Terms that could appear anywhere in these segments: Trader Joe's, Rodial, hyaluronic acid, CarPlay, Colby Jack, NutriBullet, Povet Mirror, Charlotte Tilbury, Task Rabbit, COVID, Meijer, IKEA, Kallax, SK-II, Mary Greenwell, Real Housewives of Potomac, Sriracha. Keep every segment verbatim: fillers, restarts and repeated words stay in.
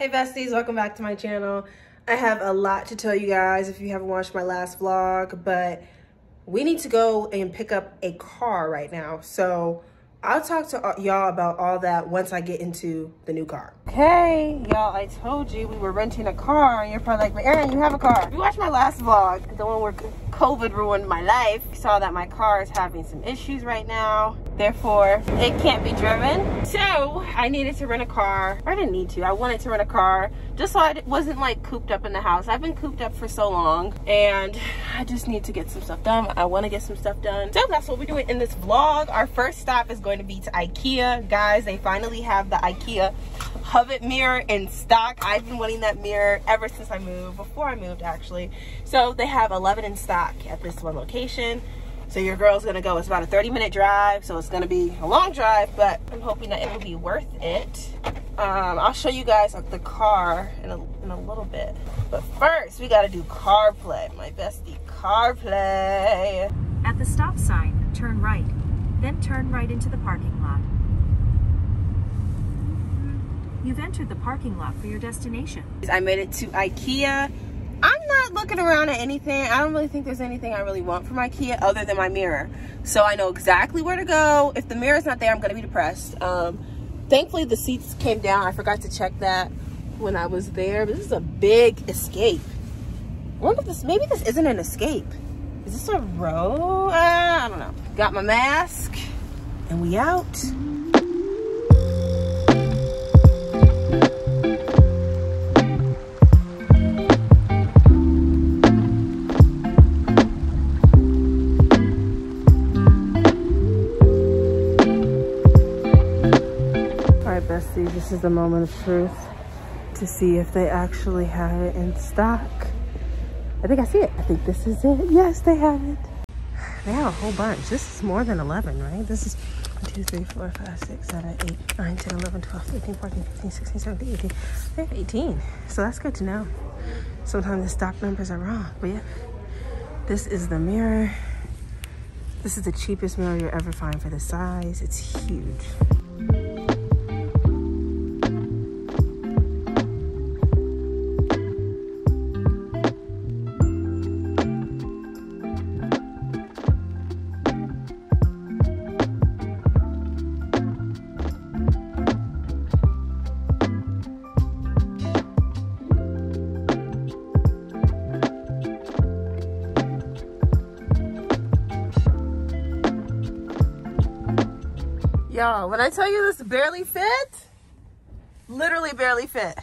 Hey besties, welcome back to my channel. I have a lot to tell you guys if you haven't watched my last vlog, but we need to go and pick up a car right now. So I'll talk to y'all about all that once I get into the new car. Hey y'all, I told you we were renting a car and you're probably like, Erin, you have a car. If you watched my last vlog, the one where COVID ruined my life, you saw that my car is having some issues right now. Therefore, it can't be driven. So I needed to rent a car. I didn't need to, I wanted to rent a car just so I wasn't like cooped up in the house. I've been cooped up for so long and I just need to get some stuff done. I wanna get some stuff done. So that's what we're doing in this vlog. Our first stop is going to be to IKEA. Guys, they finally have the IKEA Povet Mirror in stock. I've been wanting that mirror ever since I moved, before I moved actually. So they have eleven in stock at this one location. So your girl's gonna go, it's about a thirty minute drive, so it's gonna be a long drive, but I'm hoping that it will be worth it. Um, I'll show you guys the car in a, in a little bit. But first, we gotta do CarPlay, my bestie CarPlay. At the stop sign, turn right, then turn right into the parking lot. You've entered the parking lot for your destination. I made it to IKEA. I'm not looking around at anything. I don't really think there's anything I really want from IKEA other than my mirror. So I know exactly where to go. If the mirror's not there, I'm gonna be depressed. Um, thankfully the seats came down. I forgot to check that when I was there. But this is a big Escape. I wonder if this, maybe this isn't an Escape. Is this a row? Uh, I don't know. Got my mask and we out. Besties, this is the moment of truth to see if they actually have it in stock. I think I see it. I think this is it. Yes, they have it. They have a whole bunch. This is more than eleven, right? This is one, two, three, four, five, six, seven, eight, nine, ten, eleven, twelve, thirteen, fourteen, fifteen, sixteen, seventeen, eighteen. They have eighteen. So that's good to know. Sometimes the stock numbers are wrong. But yeah, this is the mirror. This is the cheapest mirror you'll ever find for the size. It's huge. Y'all, when I tell you this barely fit, literally barely fit,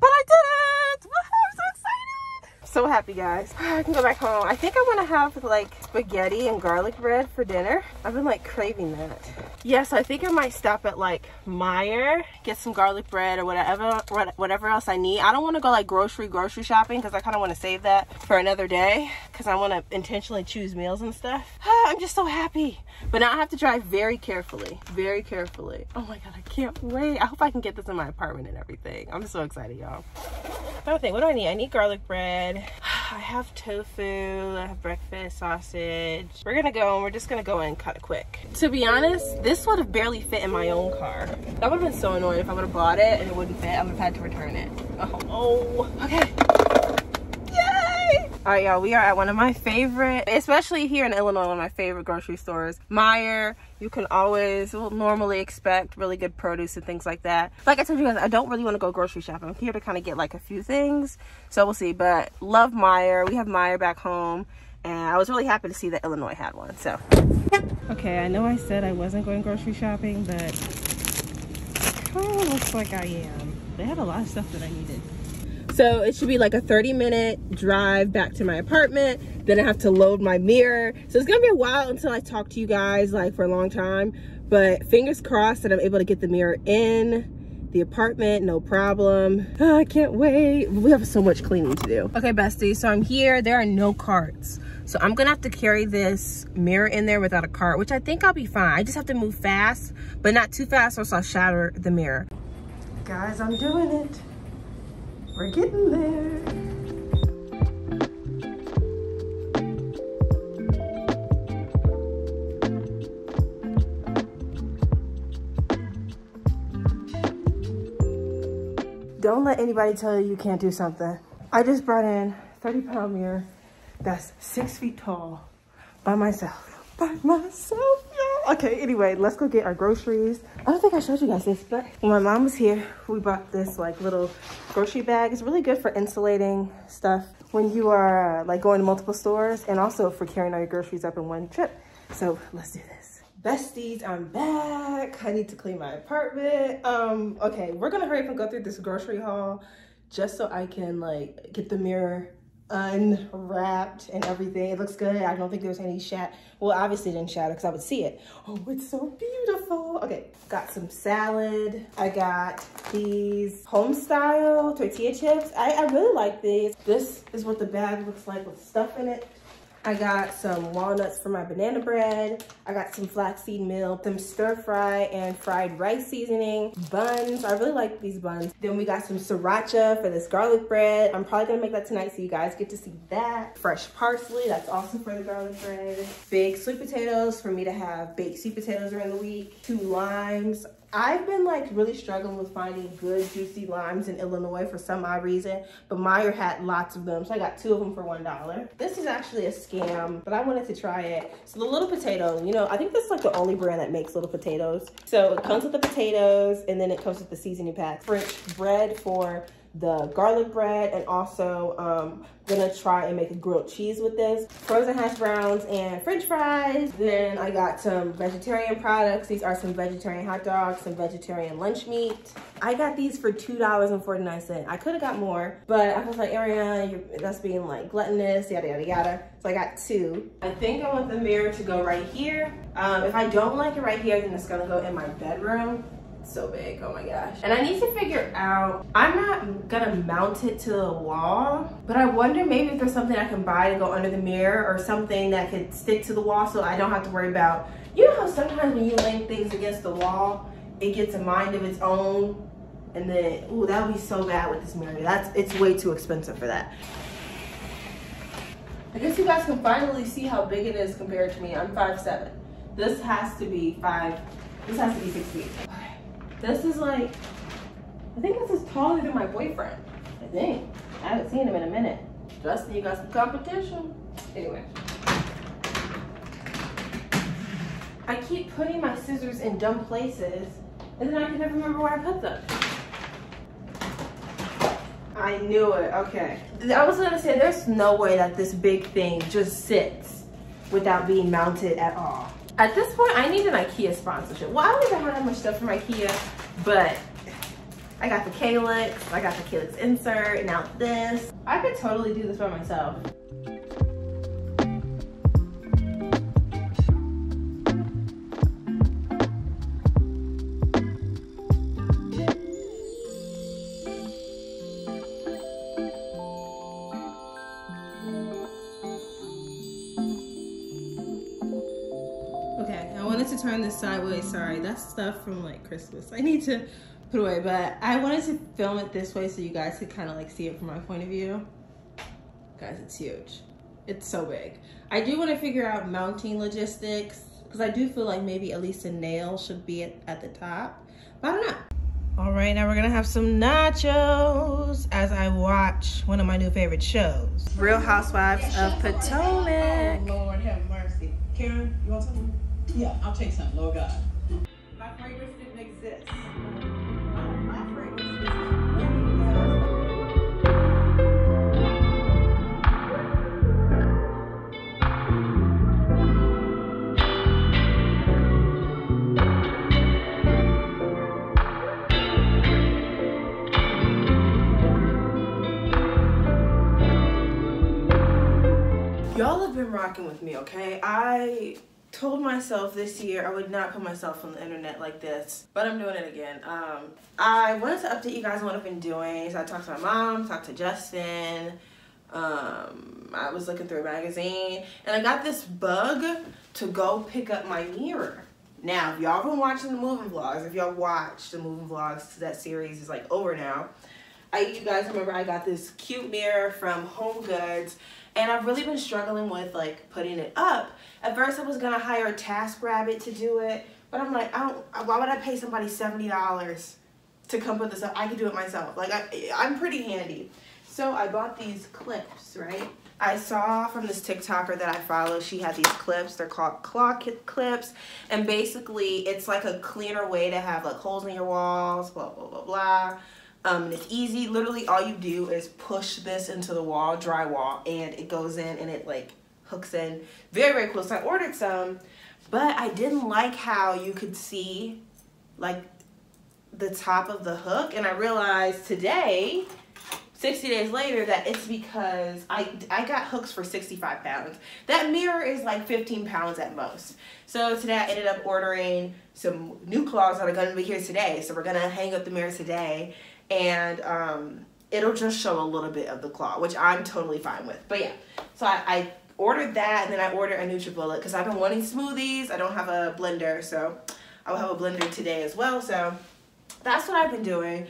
but I did it! Woohoo, I'm so excited! I'm so happy, guys. I can go back home. I think I want to have like spaghetti and garlic bread for dinner. I've been like craving that. Yeah, so I think I might stop at like Meijer, get some garlic bread or whatever, whatever else I need. I don't want to go like grocery, grocery shopping because I kind of want to save that for another day because I want to intentionally choose meals and stuff. I'm just so happy. But now I have to drive very carefully, very carefully. Oh my God, I can't wait. I hope I can get this in my apartment and everything. I'm so excited, y'all. Another thing, what do I need? I need garlic bread. I have tofu, I have breakfast, sausage. We're gonna go and we're just gonna go in kind of quick. To be honest, this would have barely fit in my own car. That would have been so annoying if I would have bought it and it wouldn't fit. I would have had to return it. Oh, oh. Okay. All right, y'all, we are at one of my favorite, especially here in Illinois, one of my favorite grocery stores, Meijer. You can always well, normally expect really good produce and things like that. Like I told you guys, I don't really want to go grocery shopping. I'm here to kind of get like a few things, so we'll see. But love Meijer. We have Meijer back home, and I was really happy to see that Illinois had one, so. Okay, I know I said I wasn't going grocery shopping, but it kind of looks like I am. They had a lot of stuff that I needed. So it should be like a thirty minute drive back to my apartment. Then I have to load my mirror. So it's gonna be a while until I talk to you guys like for a long time, but fingers crossed that I'm able to get the mirror in the apartment, no problem. Oh, I can't wait. We have so much cleaning to do. Okay, bestie, so I'm here, there are no carts. So I'm gonna have to carry this mirror in there without a cart, which I think I'll be fine. I just have to move fast, but not too fast or else I'll shatter the mirror. Guys, I'm doing it. We're getting there. Don't Don't let anybody tell you you can't do something. I just brought in thirty pound mirror that's six feet tall by myself. By myself, yeah. Okay, anyway, let's go get our groceries. I don't think I showed you guys this, but when my mom was here, we bought this like little grocery bag. It's really good for insulating stuff when you are like going to multiple stores, and also for carrying all your groceries up in one trip. So let's do this. Besties, I'm back. I need to clean my apartment. Um, okay, we're gonna hurry up and go through this grocery haul just so I can like get the mirror unwrapped and everything. It looks good. I don't think there's any shat. Well, obviously it didn't shatter because I would see it. Oh, it's so beautiful. Okay, got some salad. I got these homestyle tortilla chips. I, I really like these. This is what the bag looks like with stuff in it. I got some walnuts for my banana bread. I got some flaxseed meal, some stir fry and fried rice seasoning, buns. I really like these buns. Then we got some sriracha for this garlic bread. I'm probably gonna make that tonight so you guys get to see that. Fresh parsley, that's also for the garlic bread. Big sweet potatoes for me to have baked sweet potatoes during the week. Two limes. I've been like really struggling with finding good juicy limes in Illinois for some odd reason, but Meijer had lots of them, so I got two of them for one dollar. This is actually a scam, but I wanted to try it. So the little potato, you know, I think this is like the only brand that makes little potatoes. So it comes with the potatoes, and then it comes with the seasoning pack. French bread for the garlic bread, and also um gonna try and make a grilled cheese with this. Frozen hash browns and french fries. Then I got some vegetarian products. These are some vegetarian hot dogs, some vegetarian lunch meat. I got these for two dollars and forty-nine cents. I could have got more, but I was like, Ariana, you're, that's being like gluttonous, yada yada yada. So I got two. I think I want the mirror to go right here. Um if I don't like it right here, then it's gonna go in my bedroom. So big, oh my gosh. And I need to figure out, I'm not gonna mount it to the wall, but I wonder maybe if there's something I can buy to go under the mirror, or something that could stick to the wall so I don't have to worry about, you know how sometimes when you lean things against the wall, it gets a mind of its own, and then, ooh, that would be so bad with this mirror. That's, it's way too expensive for that. I guess you guys can finally see how big it is compared to me. I'm five seven. This has to be five, this has to be six feet. This is like, I think this is taller than my boyfriend. I think. I haven't seen him in a minute. Justin, you got some competition. Anyway. I keep putting my scissors in dumb places, and then I can never remember where I put them. I knew it, okay. I was gonna say, there's no way that this big thing just sits without being mounted at all. At this point, I need an IKEA sponsorship. Well, I don't even have that much stuff from IKEA, but I got the Kallax, I got the Kallax insert, and now this. I could totally do this by myself. Turn this sideways. Sorry, that's stuff from like Christmas I need to put away, but I wanted to film it this way so you guys could kind of like see it from my point of view. Guys, it's huge. It's so big. I do want to figure out mounting logistics, because I do feel like maybe at least a nail should be at, at the top, but I don't know. All right, now we're gonna have some nachos as I watch one of my new favorite shows, Real Housewives of Potomac. Oh, Lord have mercy. Karen, you want something? Yeah, I'll take something, Lord God. My fragrance didn't exist. My, my fragrance didn't exist. Y'all have been rocking with me, okay? I... told myself this year I would not put myself on the internet like this, but I'm doing it again. Um, I wanted to update you guys on what I've been doing. So I talked to my mom, talked to Justin. Um, I was looking through a magazine, and I got this bug to go pick up my mirror. Now, if y'all been watching the moving vlogs, if y'all watched the moving vlogs, that series is like over now. I, you guys remember I got this cute mirror from Home Goods, and I've really been struggling with like putting it up. At first I was gonna hire a Task Rabbit to do it, but I'm like, I don't, why would I pay somebody seventy dollars to come put this up. I could do it myself. Like, I, I'm pretty handy. So I bought these clips, right? I saw from this TikToker that I follow, she had these clips. They're called clock clips. And basically, it's like a cleaner way to have like holes in your walls, blah, blah, blah, blah. Um, and it's easy. Literally, all you do is push this into the wall, drywall, and it goes in and it like hooks in. Very, very cool. So I ordered some, but I didn't like how you could see like the top of the hook. And I realized today, sixty days later, that it's because I, I got hooks for sixty-five pounds. That mirror is like fifteen pounds at most. So today I ended up ordering some new claws that are going to be here today. So we're going to hang up the mirror today, and um, it'll just show a little bit of the claw, which I'm totally fine with. But yeah, so I, I ordered that, and then I ordered a NutriBullet because I've been wanting smoothies. I don't have a blender, so I will have a blender today as well. So that's what I've been doing.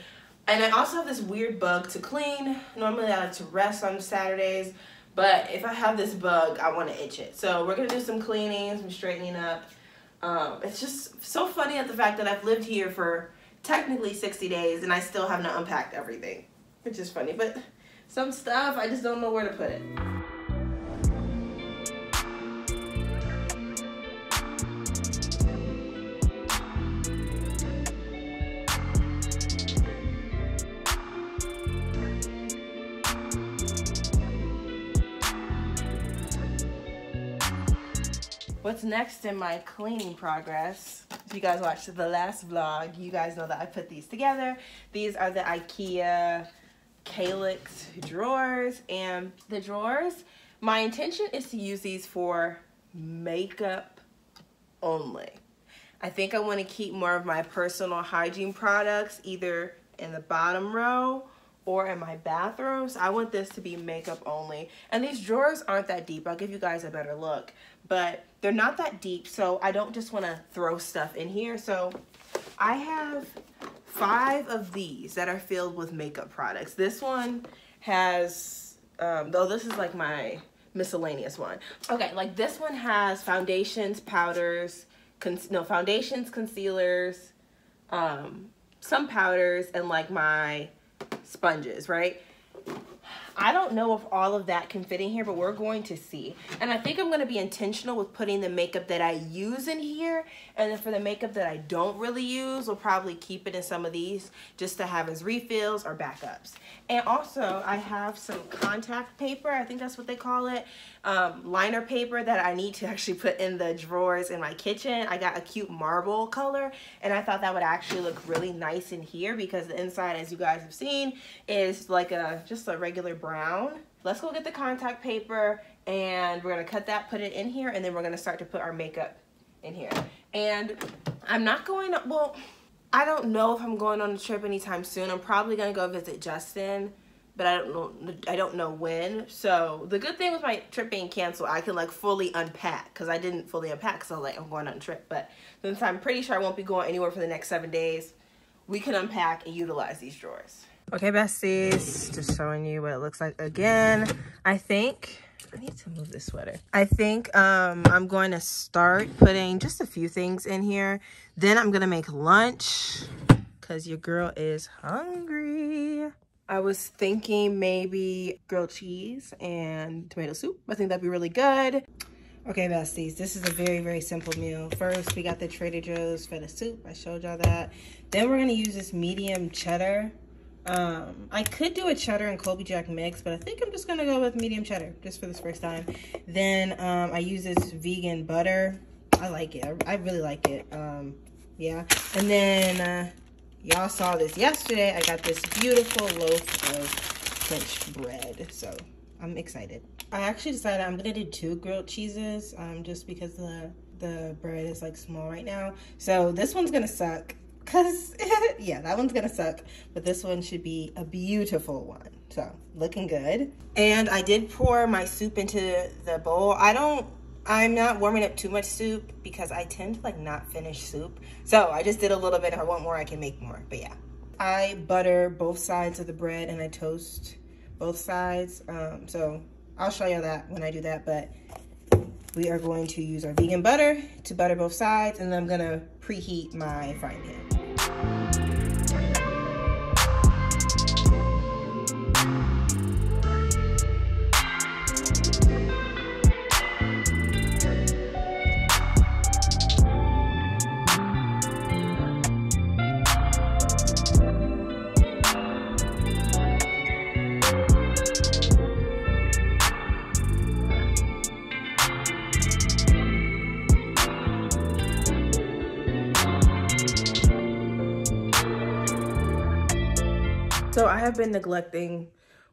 And I also have this weird bug to clean. Normally I like to rest on Saturdays, but if I have this bug, I want to itch it. So we're going to do some cleaning, some straightening up. Um, it's just so funny at the fact that I've lived here for technically sixty days and I still haven't unpacked everything, which is funny, but some stuff I just don't know where to put it. What's next in my cleaning progress? If you guys watched the last vlog, you guys know that I put these together. These are the IKEA Kallax drawers, and the drawers, my intention is to use these for makeup only. I think I want to keep more of my personal hygiene products either in the bottom row or in my bathroom. So I want this to be makeup only. And these drawers aren't that deep. I'll give you guys a better look, but they're not that deep. So I don't just wanna throw stuff in here. So I have five of these that are filled with makeup products. This one has, um, though this is like my miscellaneous one. Okay, like this one has foundations, powders, con no, foundations, concealers, um, some powders, and like my sponges, right? I don't know if all of that can fit in here, but we're going to see. And I think I'm going to be intentional with putting the makeup that I use in here, and then for the makeup that I don't really use, we'll probably keep it in some of these just to have as refills or backups. And also I have some contact paper, I think that's what they call it, um, liner paper that I need to actually put in the drawers in my kitchen. I got a cute marble color, and I thought that would actually look really nice in here because the inside, as you guys have seen, is like a just a regular brown. Let's go get the contact paper, and we're gonna cut that, put it in here, and then we're gonna start to put our makeup in here. And I'm not going to, well, I don't know if I'm going on a trip anytime soon. I'm probably gonna go visit Justin, but I don't know, I don't know when. So the good thing with my trip being canceled, I can like fully unpack, because I didn't fully unpack because I was like, I'm going on a trip. But since I'm pretty sure I won't be going anywhere for the next seven days, we can unpack and utilize these drawers. Okay, besties, just showing you what it looks like again. I think I need to move this sweater. I think um, I'm going to start putting just a few things in here. Then I'm going to make lunch because your girl is hungry. I was thinking maybe grilled cheese and tomato soup. I think that'd be really good. Okay, besties, this is a very, very simple meal. First, we got the Trader Joe's feta soup. I showed y'all that. Then we're going to use this medium cheddar. Um, I could do a cheddar and Colby Jack mix, but I think I'm just going to go with medium cheddar just for this first time. Then, um, I use this vegan butter. I like it. I, I really like it. Um, yeah. And then, uh, y'all saw this yesterday. I got this beautiful loaf of French bread. So I'm excited. I actually decided I'm going to do two grilled cheeses, um, just because the, the bread is like small right now. So this one's going to suck. Cause yeah, that one's gonna suck, but this one should be a beautiful one. So looking good. And I did pour my soup into the bowl. I don't, I'm not warming up too much soup because I tend to like not finish soup. So I just did a little bit. If I want more, I can make more, but yeah. I butter both sides of the bread and I toast both sides. Um, so I'll show you that when I do that, but we are going to use our vegan butter to butter both sides, and then I'm gonna preheat my frying pan. So I have been neglecting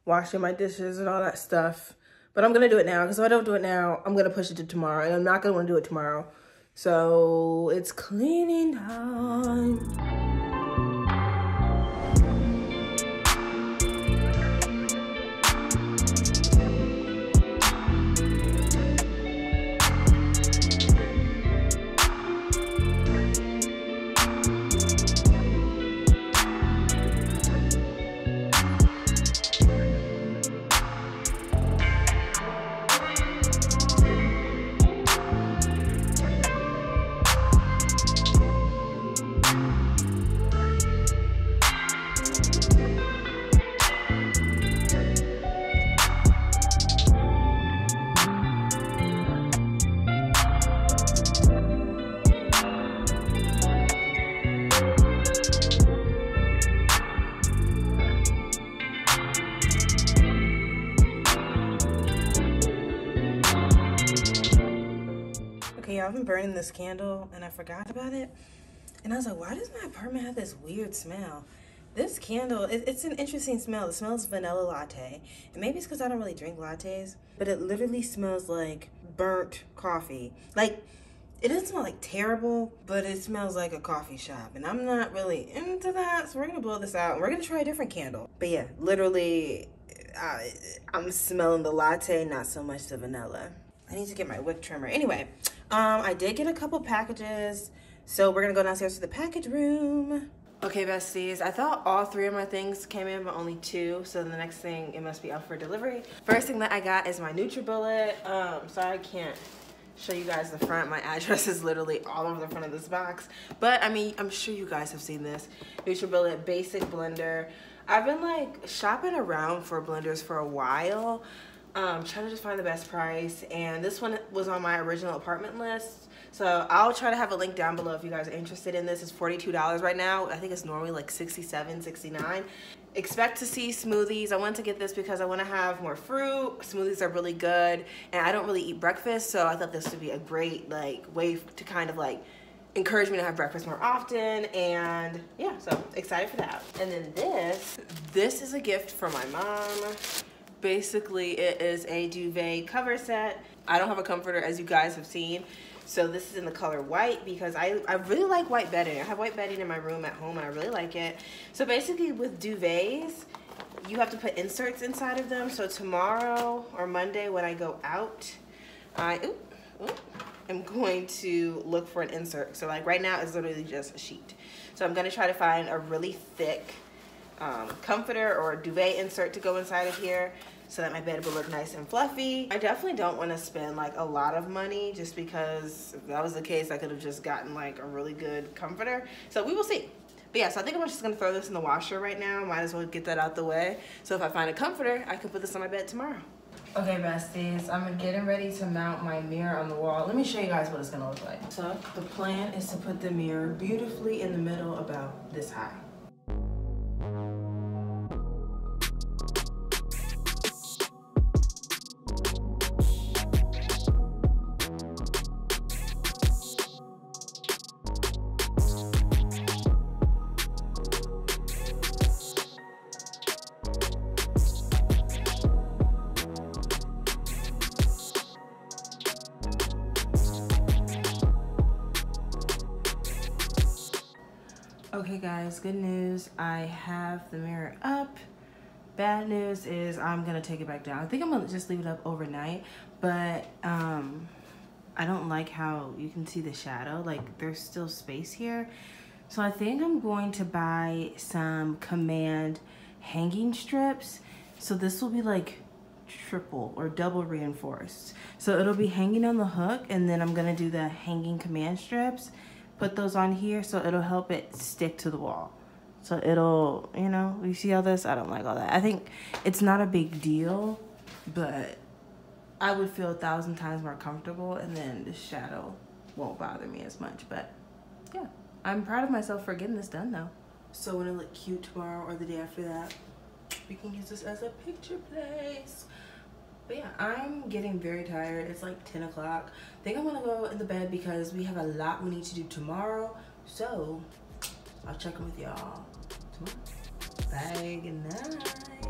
washing my dishes and all that stuff, but I'm gonna do it now, because if I don't do it now, I'm gonna push it to tomorrow, and I'm not gonna wanna do it tomorrow. So it's cleaning time. I've been burning this candle and I forgot about it, and I was like, why does my apartment have this weird smell? This candle, it, it's an interesting smell. It smells vanilla latte, and maybe it's because I don't really drink lattes, but it literally smells like burnt coffee. Like, it doesn't smell like terrible, but it smells like a coffee shop, and I'm not really into that, so we're gonna blow this out and we're gonna try a different candle. But yeah, literally I, I'm smelling the latte, not so much the vanilla. I need to get my wick trimmer. Anyway, um, I did get a couple packages, so we're gonna go downstairs to the package room. Okay, besties, I thought all three of my things came in, but only two, so the next thing, it must be out for delivery. First thing that I got is my NutriBullet. Um, sorry I can't show you guys the front. My address is literally all over the front of this box, but I mean, I'm sure you guys have seen this. NutriBullet basic blender. I've been like shopping around for blenders for a while, Um, trying to just find the best price, and this one was on my original apartment list, so I'll try to have a link down below if you guys are interested in this. It's forty-two dollars right now. I think it's normally like sixty-seven, sixty-nine. Expect to see smoothies. I wanted to get this because I want to have more fruit. Smoothies are really good, and I don't really eat breakfast, so I thought this would be a great like way to kind of like encourage me to have breakfast more often. And yeah, so excited for that. And then this this is a gift from my mom. Basically, it is a duvet cover set. I don't have a comforter, as you guys have seen, so this is in the color white, because I, I really like white bedding. I have white bedding in my room at home and I really like it. So basically with duvets, you have to put inserts inside of them. So tomorrow or Monday when I go out, I oop, oop, I'm going to look for an insert. So like right now it's literally just a sheet. So I'm gonna try to find a really thick Um, comforter or a duvet insert to go inside of here, so that my bed will look nice and fluffy. I definitely don't want to spend like a lot of money, just because if that was the case, I could have just gotten like a really good comforter. So we will see. But yeah, so I think I'm just gonna throw this in the washer right now. Might as well get that out the way. So if I find a comforter, I can put this on my bed tomorrow. Okay, besties, I'm getting ready to mount my mirror on the wall. Let me show you guys what it's gonna look like. So the plan is to put the mirror beautifully in the middle, about this high. Okay guys, good news, I have the mirror up. Bad news is I'm gonna take it back down. I think I'm gonna just leave it up overnight, but um, I don't like how you can see the shadow. Like, there's still space here. So I think I'm going to buy some Command hanging strips. So this will be like triple or double reinforced. So it'll be hanging on the hook, and then I'm gonna do the hanging Command strips. Put those on here so it'll help it stick to the wall. So it'll, you know, you see all this? I don't like all that. I think it's not a big deal, but I would feel a thousand times more comfortable, and then the shadow won't bother me as much. But yeah, I'm proud of myself for getting this done though. So when it look cute tomorrow or the day after that, we can use this as a picture place. But yeah, I'm getting very tired. It's like ten o'clock. I think I'm gonna go in the bed because we have a lot we need to do tomorrow. So I'll check in with y'all tomorrow. Bye, good night.